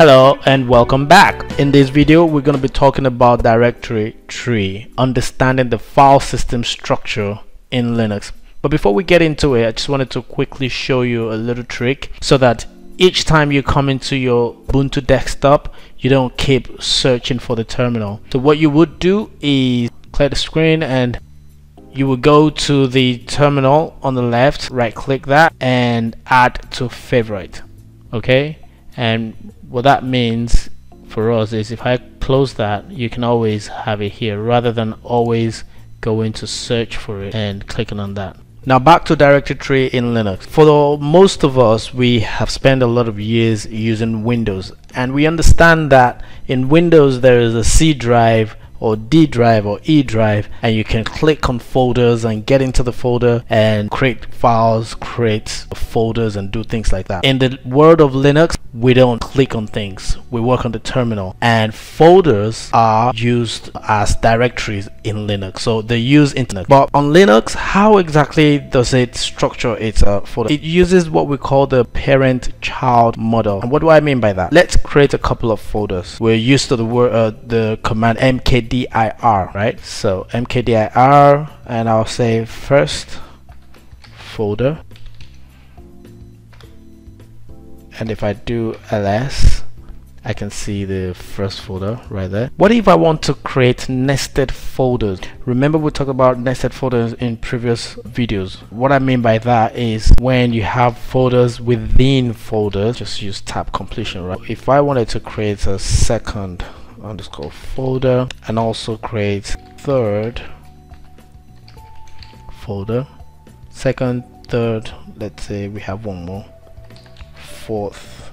Hello and welcome back. In this video we're going to be talking about directory tree, understanding the file system structure in Linux. But before we get into it, I just wanted to quickly show you a little trick so that each time you come into your Ubuntu desktop you don't keep searching for the terminal. So what you would do is clear the screen and you will go to the terminal on the left, right click that and add to favorite. Okay, and what that means for us is if I close that, you can always have it here rather than always going to search for it and clicking on that. Now back to directory tree in Linux. For most of us, we have spent a lot of years using Windows and we understand that in Windows there is a C drive or D drive or E drive, and you can click on folders and get into the folder and create files, create folders and do things like that. In the world of Linux, we don't click on things, we work on the terminal, and folders are used as directories in Linux, so they use internet. But on Linux, how exactly does it structure its folder? It uses what we call the parent-child model. And what do I mean by that? Let's create a couple of folders. We're used to the command mkdir, right? So mkdir, and I'll say first folder, and if I do ls, I can see the first folder right there. What if I want to create nested folders? Remember we talked about nested folders in previous videos. What I mean by that is when you have folders within folders, just use tab completion, right? If I wanted to create a second underscore folder and also create third folder, second, third, let's say we have one more, fourth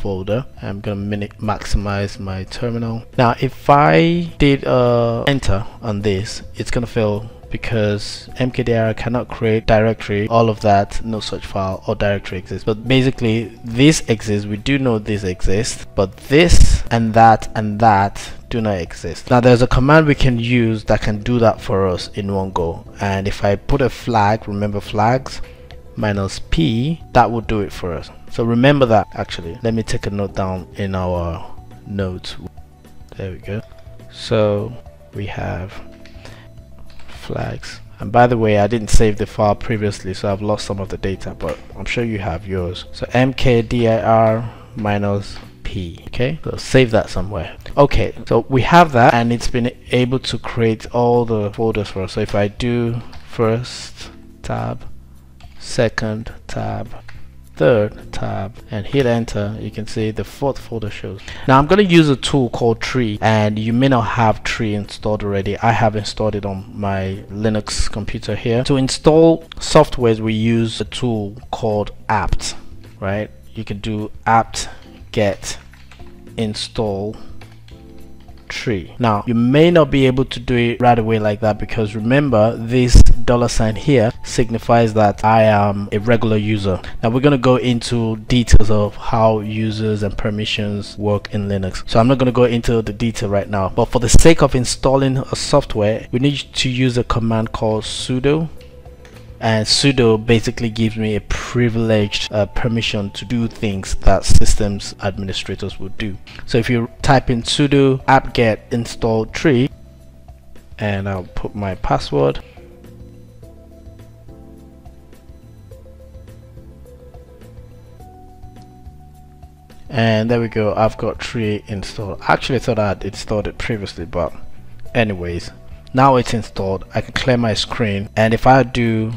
folder. I'm going to maximize my terminal. Now if I did enter on this, it's going to fail because mkdir cannot create directory, all of that, no such file or directory exists. But basically this exists, we do know this exists, but this and that do not exist. Now there's a command we can use that can do that for us in one go, and if I put a flag, remember flags, -p, that will do it for us. So remember that. Actually, let me take a note down in our notes. There we go. So we have flags, and by the way, I didn't save the file previously, so I've lost some of the data, but I'm sure you have yours. So mkdir -p. Okay, so save that somewhere. Okay, so we have that, and it's been able to create all the folders for us. So if I do first tab, second tab, third tab, and hit enter, you can see the fourth folder shows. Now I'm going to use a tool called tree, and you may not have tree installed already. I have installed it on my Linux computer here. To install softwares, we use a tool called apt, right? You can do apt get install tree. Now you may not be able to do it right away like that, because remember this $ here signifies that I am a regular user. Now we're going to go into details of how users and permissions work in Linux, so I'm not going to go into the detail right now, but for the sake of installing a software, we need to use a command called sudo, and sudo basically gives me a privileged permission to do things that systems administrators would do. So if you type in sudo apt-get install tree, and I'll put my password, and there we go, I've got tree installed. I actually thought I had installed it previously, but anyways, now it's installed. I can clear my screen, and if I do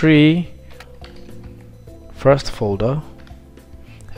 tree first folder,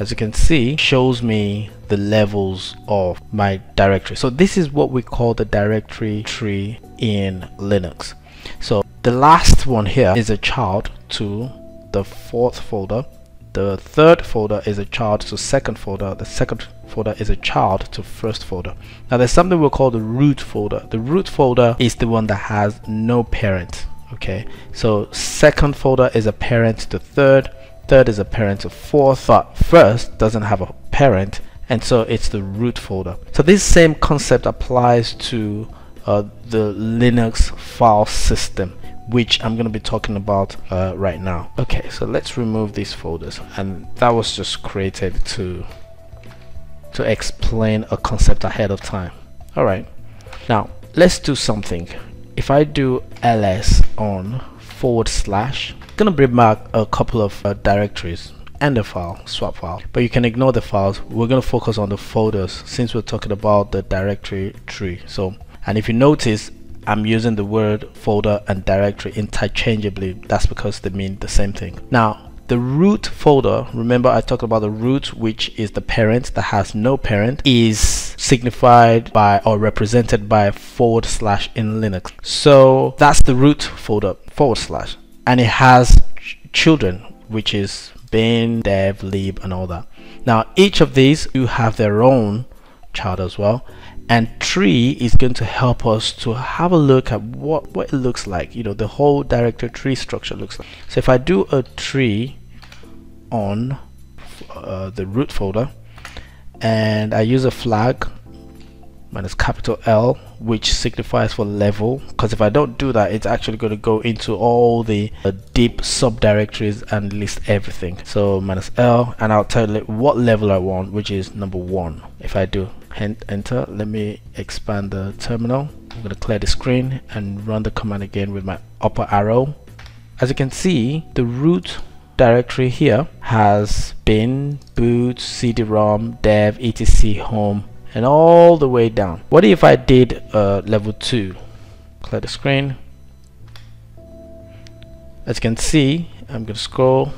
as you can see, shows me the levels of my directory. So this is what we call the directory tree in Linux. So the last one here is a child to the fourth folder, the third folder is a child to second folder, the second folder is a child to first folder. Now there's something we'll call the root folder. The root folder is the one that has no parent. Okay, so second folder is a parent to third, third is a parent to fourth, but first doesn't have a parent, and so it's the root folder. So this same concept applies to the Linux file system, which I'm going to be talking about right now. Okay, so let's remove these folders, and that was just created to to explain a concept ahead of time. Alright, now let's do something. If I do ls on /, it's gonna bring back a couple of directories and a file, swap file, but you can ignore the files. We're gonna focus on the folders since we're talking about the directory tree. So, and if you notice, I'm using the word folder and directory interchangeably. That's because they mean the same thing. Now, the root folder, remember I talked about the root, which is the parent that has no parent, is signified by or represented by / in Linux. So that's the root folder, /, and it has children, which is bin, dev, lib, and all that. Now each of these you have their own child as well, and tree is going to help us to have a look at what it looks like, you know, the whole directory tree structure looks like. So if I do a tree on the root folder and I use a flag -L, which signifies for level, because if I don't do that, it's actually going to go into all the deep subdirectories and list everything. So -L, and I'll tell it what level I want, which is number 1. If I do enter, let me expand the terminal. I'm going to clear the screen and run the command again with my upper arrow. As you can see, the root directory here has bin, boot, cd-rom, dev, etc, home, and all the way down. What if I did level 2? Clear the screen. As you can see, I'm going to scroll.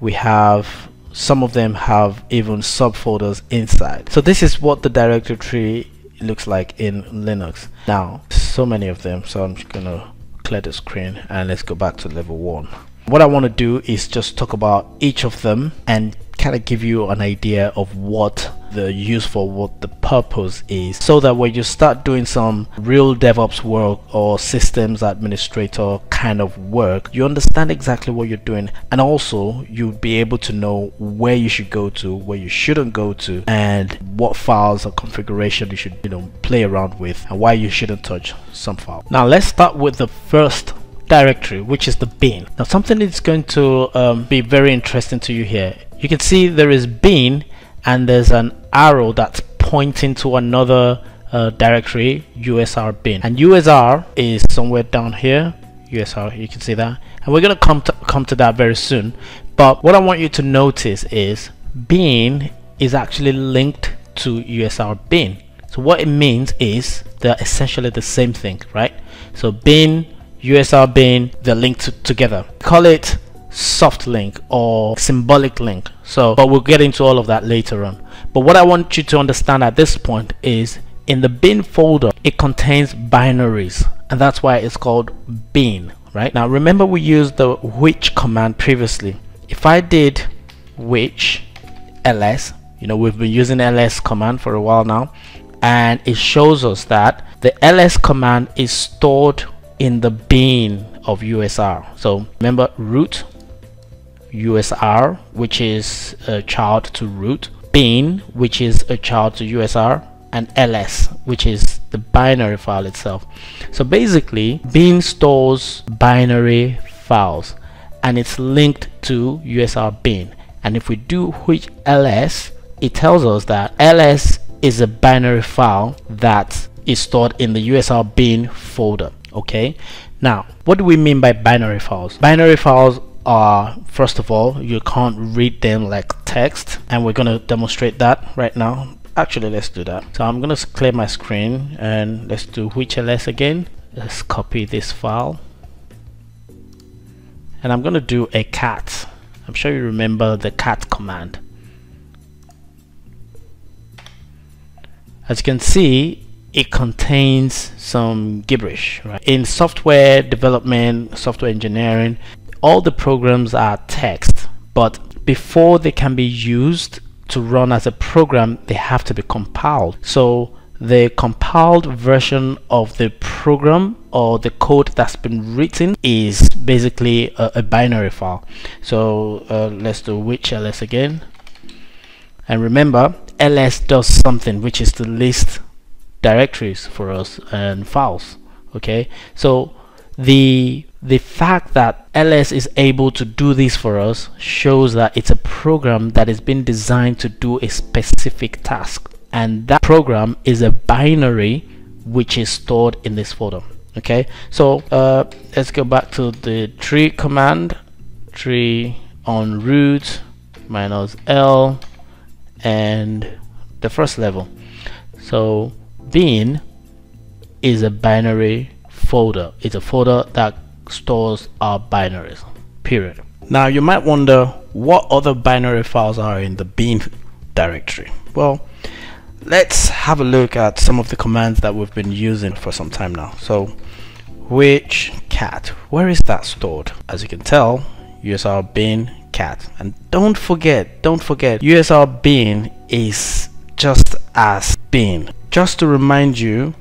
We have, some of them have even subfolders inside. So this is what the directory tree looks like in Linux. Now, so many of them, so I'm just going to clear the screen and let's go back to level 1. What I want to do is just talk about each of them and kind of give you an idea of what the use for, what the purpose is, so that when you start doing some real DevOps work or systems administrator kind of work, you understand exactly what you're doing, and also you'll be able to know where you should go to, where you shouldn't go to, and what files or configuration you should, you know, play around with, and why you shouldn't touch some file. Now let's start with the first directory, which is the bin. Now something that's going to be very interesting to you here. You can see there is bin, and there's an arrow that's pointing to another directory, usr bin, and usr is somewhere down here. Usr, you can see that, and we're gonna come to that very soon. But what I want you to notice is bin is actually linked to usr bin. So what it means is they're essentially the same thing, right? So bin, usr bin, they're linked together. Call it soft link or symbolic link. So, but we'll get into all of that later on. But what I want you to understand at this point is in the bin folder, it contains binaries, and that's why it's called bin, right? Now remember, we used the which command previously. If I did which ls, you know, we've been using ls command for a while now, and it shows us that the ls command is stored in the bin of usr. So remember, root usr, which is a child to root, bin, which is a child to usr, and ls, which is the binary file itself. So basically bin stores binary files, and it's linked to usr bin. And if we do which ls, it tells us that ls is a binary file that is stored in the usr bin folder. Okay, now what do we mean by binary files? Binary files are, first of all, you can't read them like text, and we're gonna demonstrate that right now. Actually, let's do that. So I'm gonna clear my screen and let's do which ls again. Let's copy this file, and I'm gonna do a cat. I'm sure you remember the cat command. As you can see, it contains some gibberish, right? In software development, software engineering, all the programs are text, but before they can be used to run as a program, they have to be compiled. So the compiled version of the program or the code that's been written is basically a binary file. So let's do which ls again, and remember ls does something, which is to list directories for us and files. Okay, so the The fact that ls is able to do this for us shows that it's a program that has been designed to do a specific task, and that program is a binary which is stored in this folder. Okay, so let's go back to the tree command, tree on root -l and the first level. So bin is a binary folder. It's a folder that stores our binaries, period. Now you might wonder what other binary files are in the bin directory. Well, let's have a look at some of the commands that we've been using for some time now. So which cat, where is that stored? As you can tell, usr bin cat. And don't forget usr bin is just as bin. Just to remind you,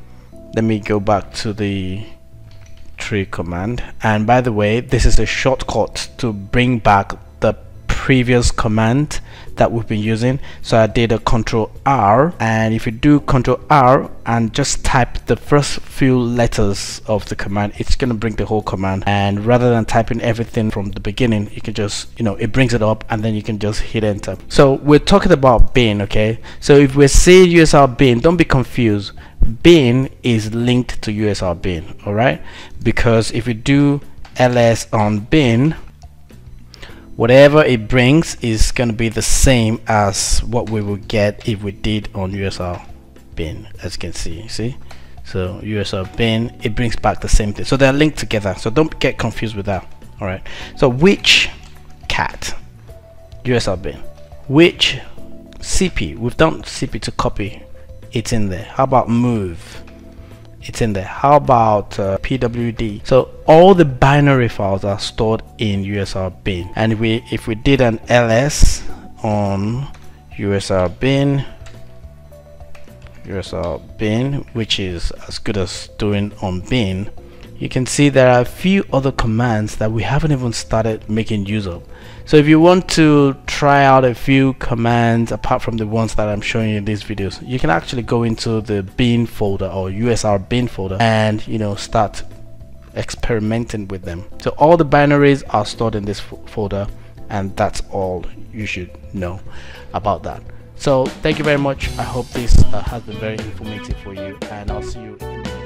let me go back to the tree command. And by the way, this is a shortcut to bring back the previous command that we've been using. So I did a Ctrl+R, and if you do Ctrl+R and just type the first few letters of the command, it's going to bring the whole command. And rather than typing everything from the beginning, you can just, you know, it brings it up and then you can just hit enter. So we're talking about bin, okay? So if we're saying usr bin, don't be confused. Bin is linked to usr bin, all right? Because if you do ls on bin, whatever it brings is going to be the same as what we will get if we did on usr bin, as you can see. So usr bin, it brings back the same thing. So they're linked together, so don't get confused with that, all right? So which cat, usr bin. Which cp, we've done cp to copy, it's in there. How about move? It's in there. How about pwd? So all the binary files are stored in usr bin. And if we did an ls on usr bin, which is as good as doing on bin, you can see there are a few other commands that we haven't even started making use of. So if you want to try out a few commands apart from the ones that I'm showing you in these videos, you can actually go into the bin folder or usr bin folder and, you know, start experimenting with them. So all the binaries are stored in this folder, and that's all you should know about that. So thank you very much. I hope this has been very informative for you, and I'll see you in the next video.